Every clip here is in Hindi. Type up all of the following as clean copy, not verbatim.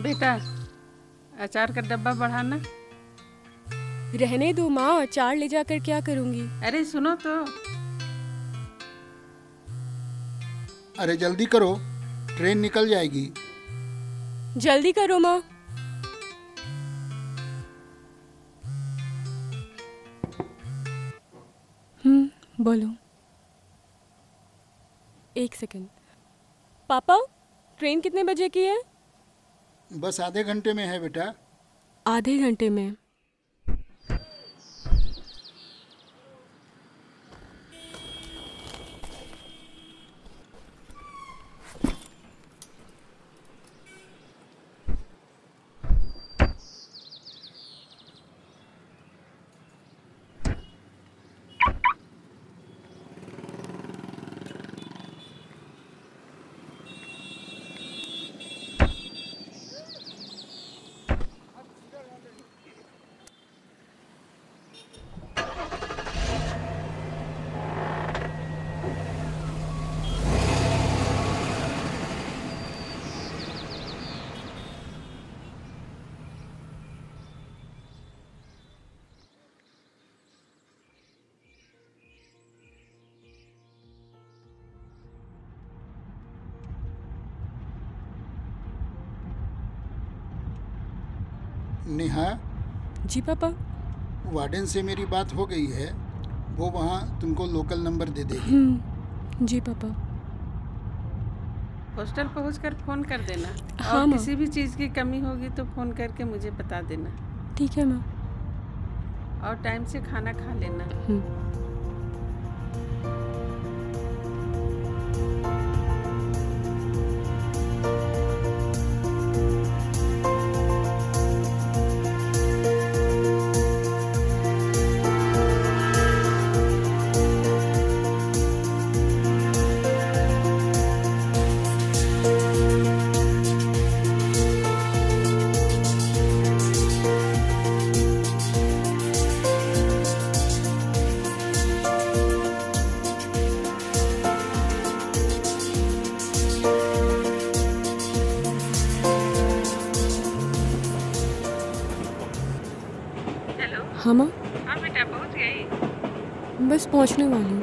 बेटा, अचार का डब्बा बढ़ाना। रहने दो माँ, अचार ले जाकर क्या करूँगी। अरे सुनो तो। अरे जल्दी करो, ट्रेन निकल जाएगी। जल्दी करो माँ। बोलो। एक सेकंड। पापा, ट्रेन कितने बजे की है? बस आधे घंटे में है बेटा। आधे घंटे में? नेहा। जी पापा। वार्डन से मेरी बात हो गई है, वो वहाँ तुमको लोकल नंबर दे देगी। जी पापा। हॉस्टल पहुँचकर फ़ोन कर देना। हाँ, और किसी भी चीज़ की कमी होगी तो फ़ोन करके मुझे बता देना। ठीक है माँ। और टाइम से खाना खा लेना। हाँ माँ। हाँ बेटा, पहुँच गई। बस पहुँचने वाली हूँ।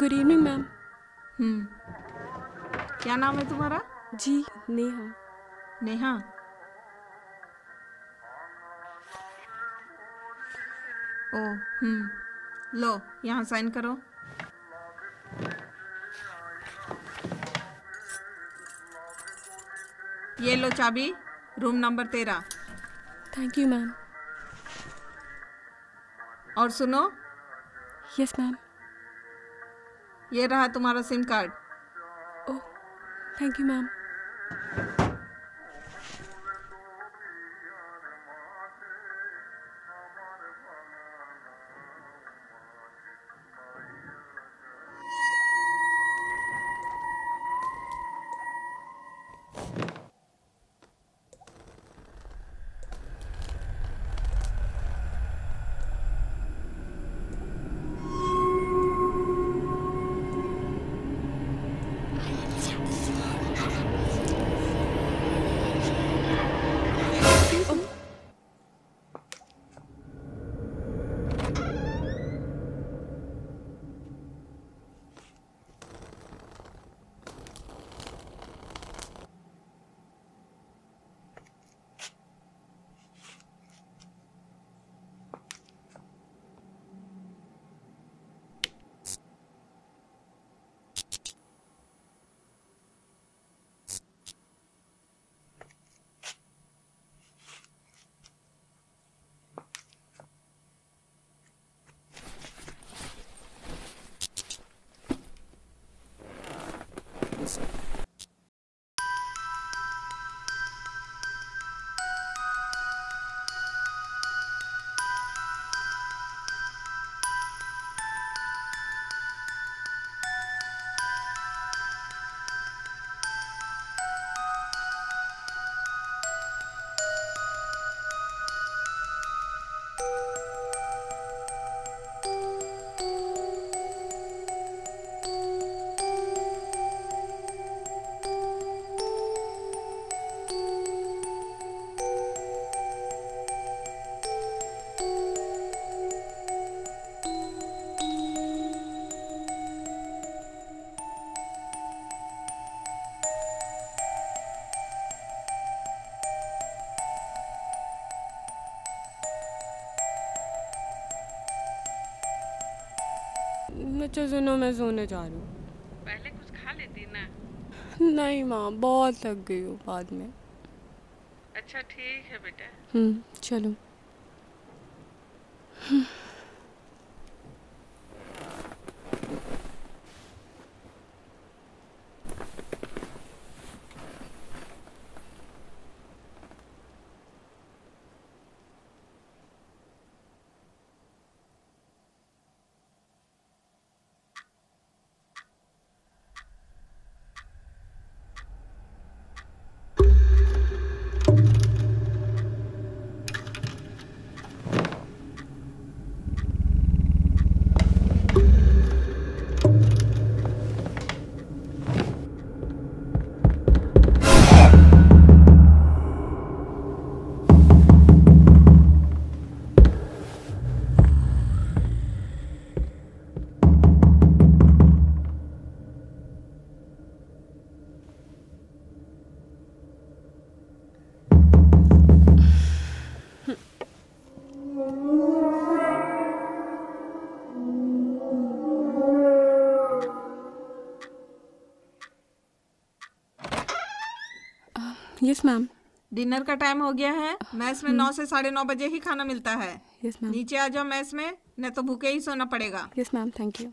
Good evening ma'am. क्या नाम है तुम्हारा? जी नेहा। नेहा, ओ लो यहाँ साइन करो। ये लो चाबी, room number 13। Thank you ma'am. और सुनो। Yes ma'am. ये रहा तुम्हारा SIM card. Oh thank you ma'am. अच्छा सुनो, मैं सोने जा रही हूँ। पहले कुछ खा लेती ना। नहीं माँ, बहुत थक गई हूँ, बाद में। अच्छा ठीक है बेटा। चलो। Yes ma'am. डिनर का टाइम हो गया है। मैस में 9 से 9:30 बजे ही खाना मिलता है। Yes ma'am. नीचे आ जाओ मैस में, नहीं तो भूखे ही सोना पड़ेगा। Yes ma'am, thank you.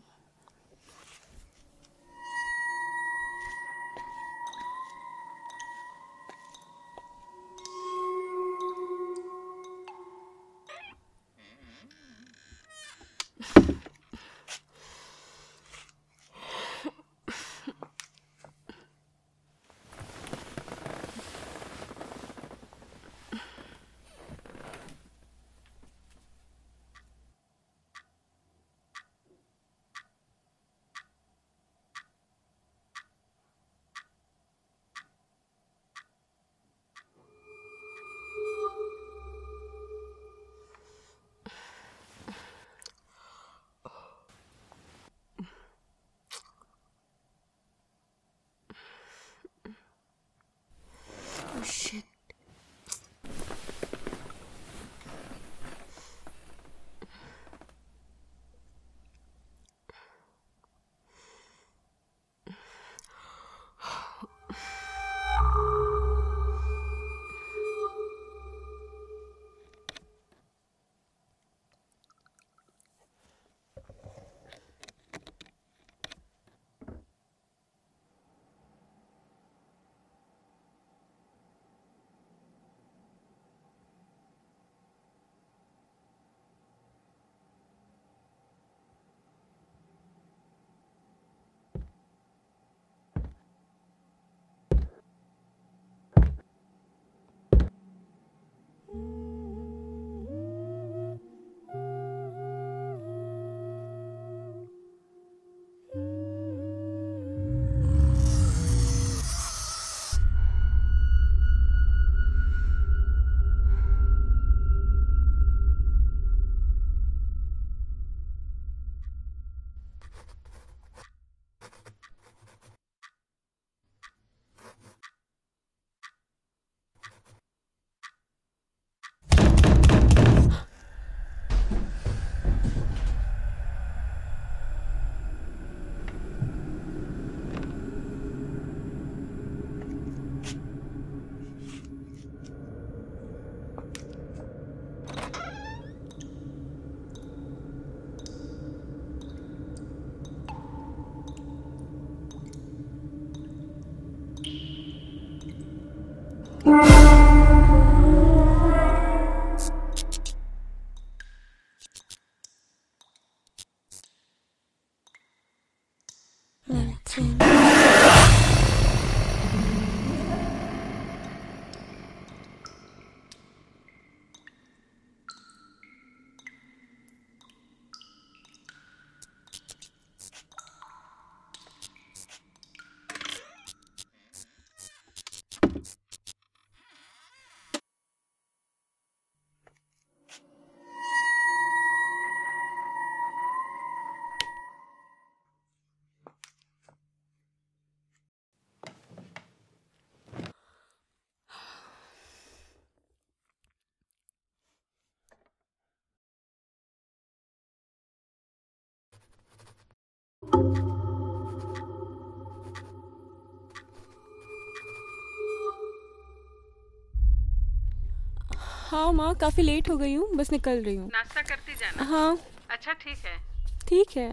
हाँ माँ, काफी लेट हो गई हूँ, बस निकल रही हूँ। नाश्ता करती जाना। हाँ अच्छा ठीक है। ठीक है।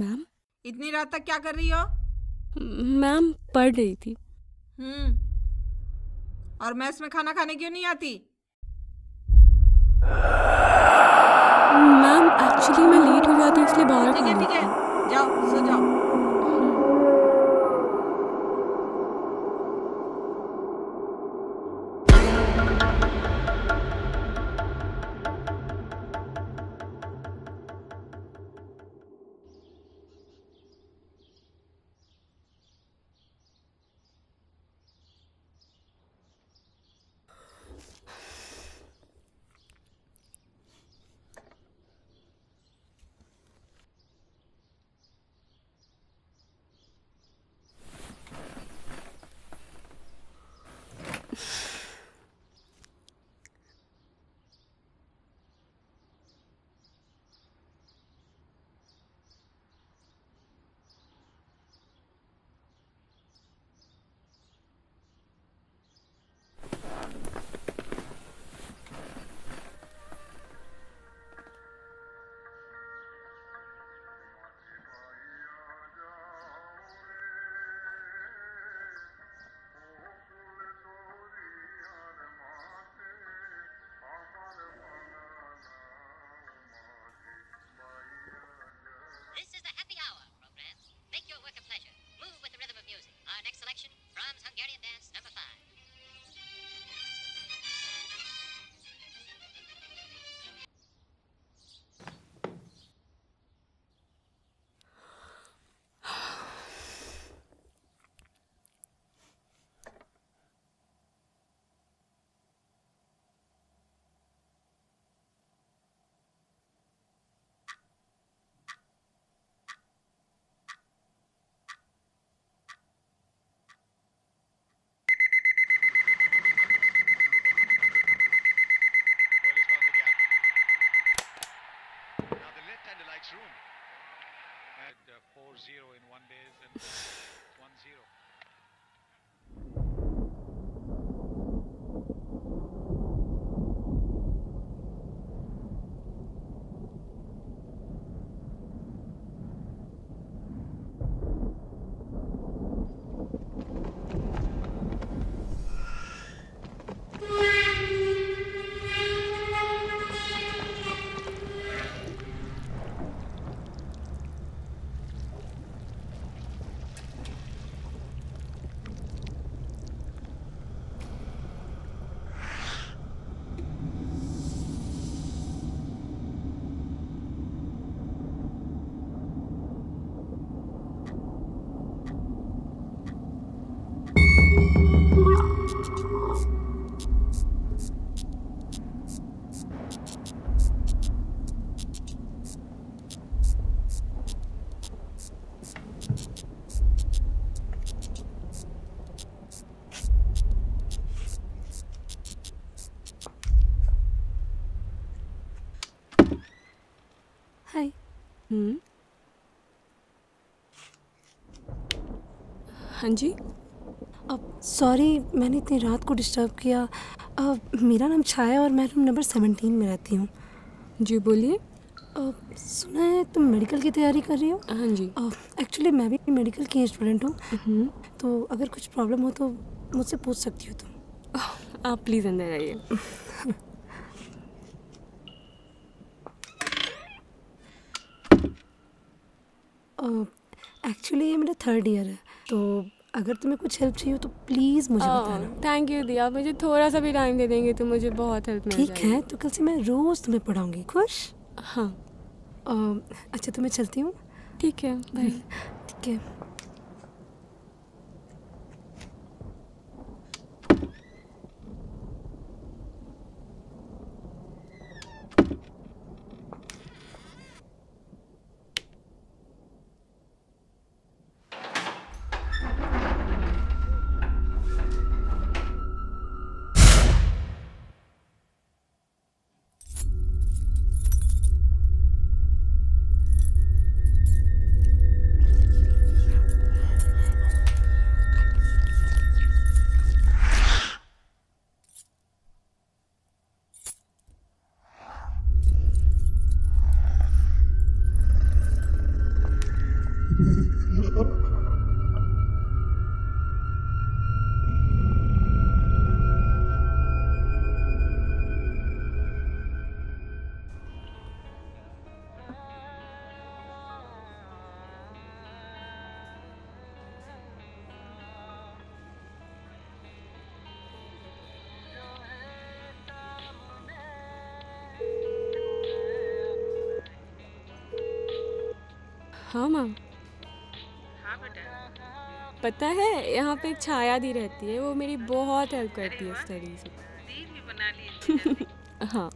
मैम इतनी रात तक क्या कर रही हो? मैम पढ़ रही थी। और मेस में खाना खाने क्यों नहीं आती? मैम एक्चुअली मैं लेट हो जाती इसलिए बाहर। ठीक है जाओ सो जाओ। Room at 4-0 in 1 day and 1-0. हाय। हाँ जी। अब सॉरी मैंने इतनी रात को डिस्टर्ब किया। मेरा नाम छाया और मैं रूम नंबर 17 में रहती हूँ। जी बोलिए। सुना है तुम मेडिकल की तैयारी कर रही हो? हाँ जी। एक्चुअली मैं भी मेडिकल की स्टूडेंट हूँ, तो अगर कुछ प्रॉब्लम हो तो मुझसे पूछ सकती हो तुम। आप प्लीज़ अंदर आइए। एक्चुअली ये मेरा 3rd ईयर है, तो अगर तुम्हें कुछ हेल्प चाहिए हो तो प्लीज़ मुझे बताना। थैंक यू दी, आप मुझे थोड़ा सा भी टाइम दे देंगे तो मुझे बहुत हेल्प मिल जाएगी। ठीक है, तो कल से मैं रोज़ तुम्हें पढ़ाऊँगी। खुश? हाँ। अच्छा तो मैं चलती हूँ। ठीक है, बाय। ठीक है। हाँ माँ। हाँ बेटा। पता है यहाँ पे एक छाया दी रहती है, वो मेरी बहुत हेल्प करती है स्टडीज में। दी भी बना ली। हाँ।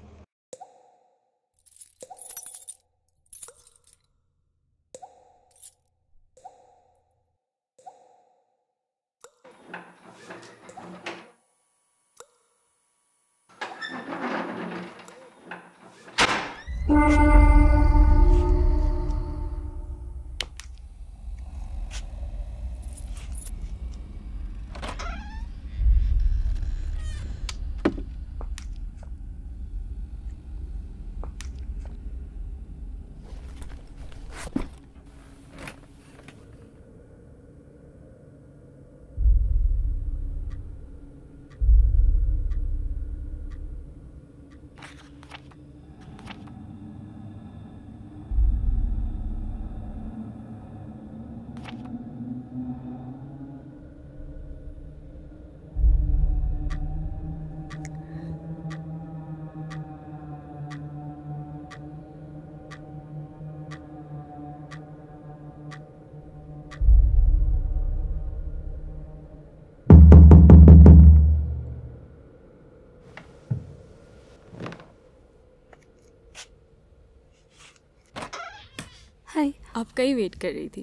आपका ही वेट कर रही थी।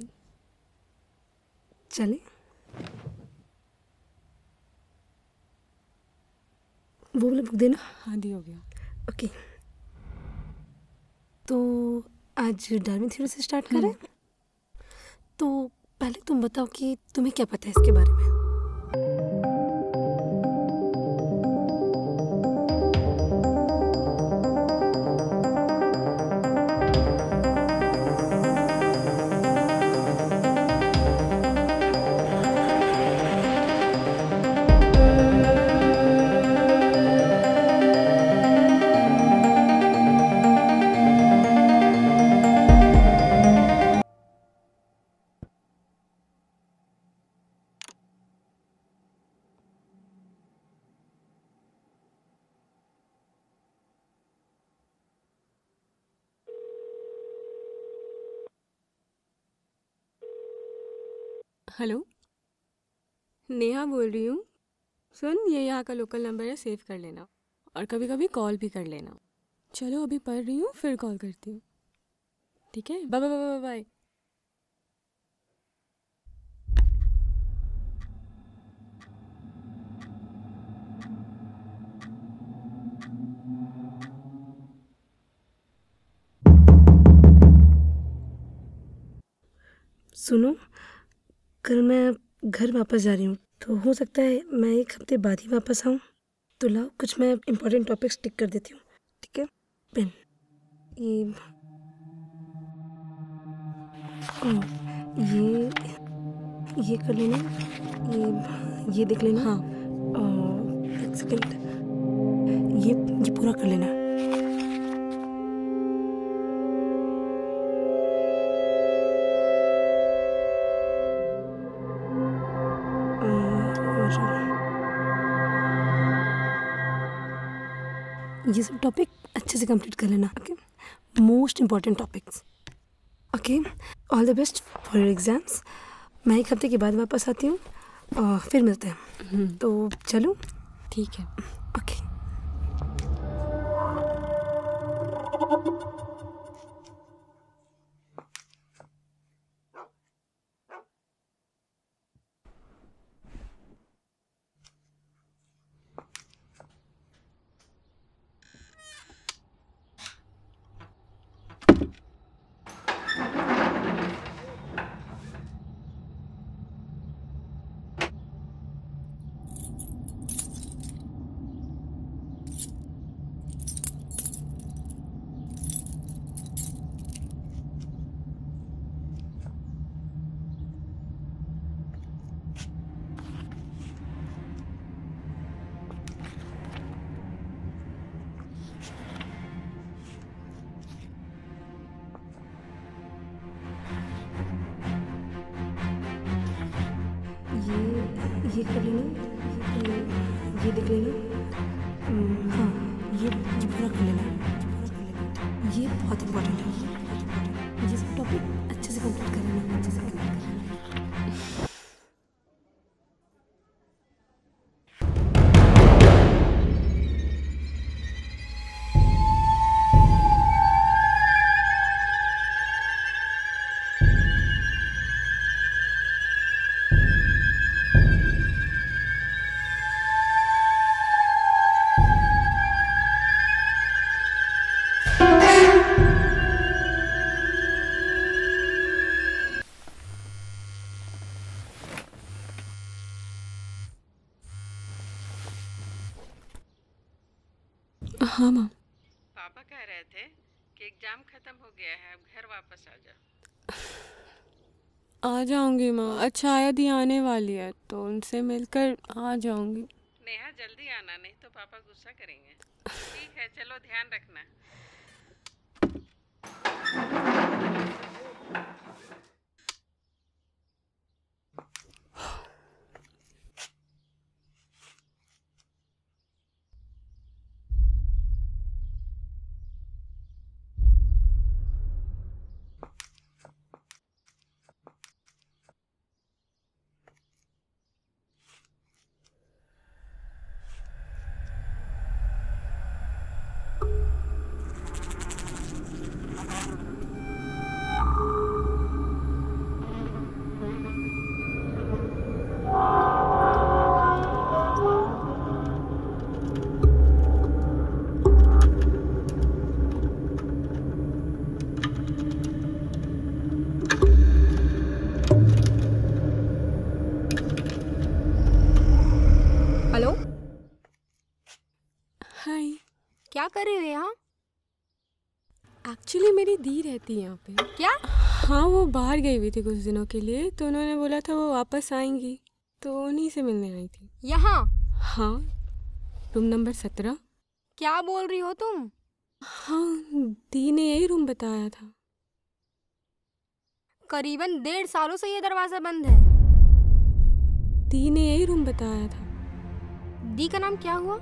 चले? वो वाला बुक देना। हाँ दी, हो गया। ओके, तो आज डार्विन थ्योरी से स्टार्ट करें? तो पहले तुम बताओ कि तुम्हें क्या पता है इसके बारे में। हेलो, नेहा बोल रही हूँ। सुन, ये यहाँ का लोकल नंबर है, सेव कर लेना और कभी कभी कॉल भी कर लेना। चलो अभी पढ़ रही हूँ, फिर कॉल करती हूँ। ठीक है, बाय बाय बाय। सुनो, कल मैं घर वापस जा रही हूँ, तो हो सकता है मैं एक हफ्ते बाद ही वापस आऊँ। तो लाओ कुछ मैं इम्पोर्टेंट टॉपिक्स टिक कर देती हूँ, ठीक है? पेन, ये कर लेना, ये देख लेना। हाँ, एक सेकेंड, ये पूरा कर लेना। ये सब टॉपिक अच्छे से कंप्लीट कर लेना, okay? Most important topics, okay? All the best for your exams. मैं एक हफ्ते के बाद वापस आती हूँ और फिर मिलते हैं। तो चलो, ठीक है, ओके। ये कर लेना, ये देख लेना। हाँ, ये पूरा कर लेना, ये बहुत इम्पोर्टेंट है। ये सब टॉपिक अच्छे से कंप्लीट कर लेना, अच्छे से कंप्लीट कर लेना। हाँ माँ, पापा कह रहे थे कि एग्जाम खत्म हो गया है, अब घर वापस आ जाओ। आ जाऊंगी माँ, अच्छा आया दी आने वाली है तो उनसे मिलकर आ जाऊंगी। नेहा जल्दी आना, नहीं तो पापा गुस्सा करेंगे। ठीक है, चलो ध्यान रखना। क्या कर रहे हो यहाँ? एक्चुअली मेरी दी रहती है यहाँ पे। क्या? हाँ, वो बाहर गई हुई थी कुछ दिनों के लिए, तो उन्होंने बोला था वो वापस आएंगी, तो उन्हीं से मिलने आई थी यहाँ। हाँ, रूम नंबर 17। क्या बोल रही हो तुम? हाँ, दी ने यही रूम बताया था। करीबन 1.5 सालों से ये दरवाजा बंद है। दी ने यही रूम बताया था। दी का नाम क्या हुआ?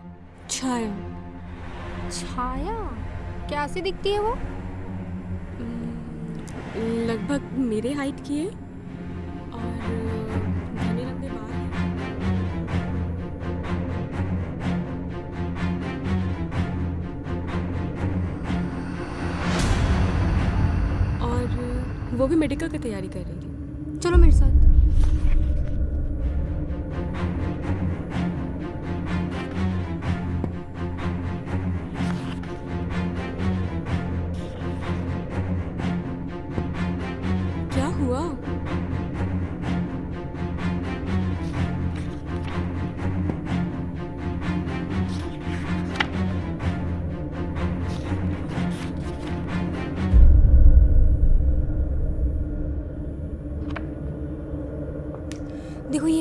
छाया। छाया कैसी दिखती है वो? लगभग मेरे हाइट की है और घने लंबे बाल हैं और वो भी मेडिकल की तैयारी कर रही थी। चलो मेरे साथ। क्या हुआ?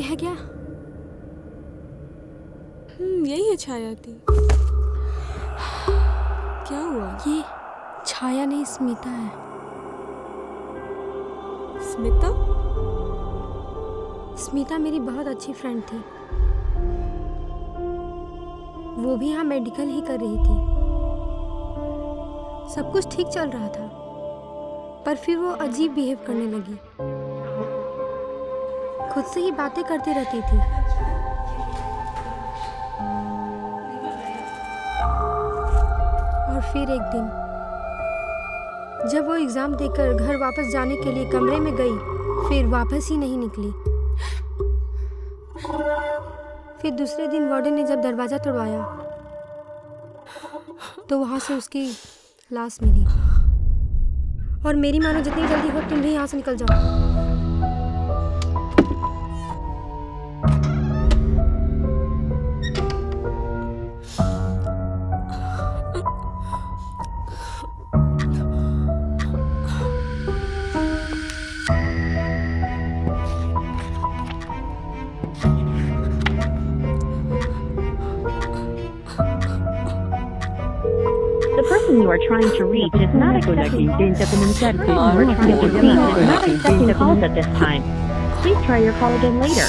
है क्या? यही है छाया थी। क्या हुआ? ये छाया नहीं स्मिता है। स्मिता? स्मिता मेरी बहुत अच्छी फ्रेंड थी। वो भी यहाँ मेडिकल ही कर रही थी। सब कुछ ठीक चल रहा था, पर फिर वो अजीब बिहेव करने लगी। खुद से ही बातें करती रहती थी। और फिर एक दिन जब वो एग्जाम देकर घर वापस जाने के लिए कमरे में गई, फिर वापस ही नहीं निकली। फिर दूसरे दिन वार्डन ने जब दरवाजा तोड़वाया तो वहाँ से उसकी लाश मिली। और मेरी मानो जितनी जल्दी हो तुम भी यहाँ से निकल जाओ। You are trying to reach is not accepting calls at this time. Please try your call again later.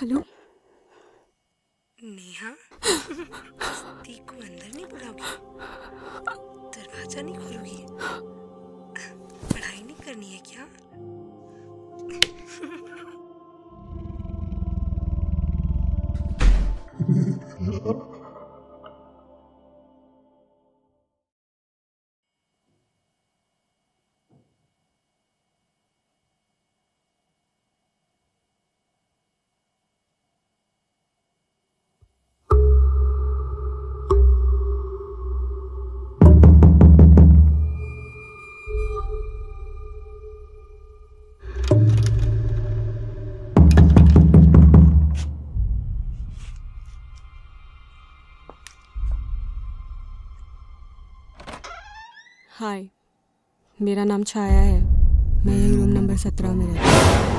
Hello Neha, ती को अंदर नहीं बुलाओगी? दरवाजा नहीं खोलोगी? पढ़ाई नहीं करनी है क्या? हाय, मेरा नाम छाया है। मैं यही रूम नंबर 17 में रहती हूँ।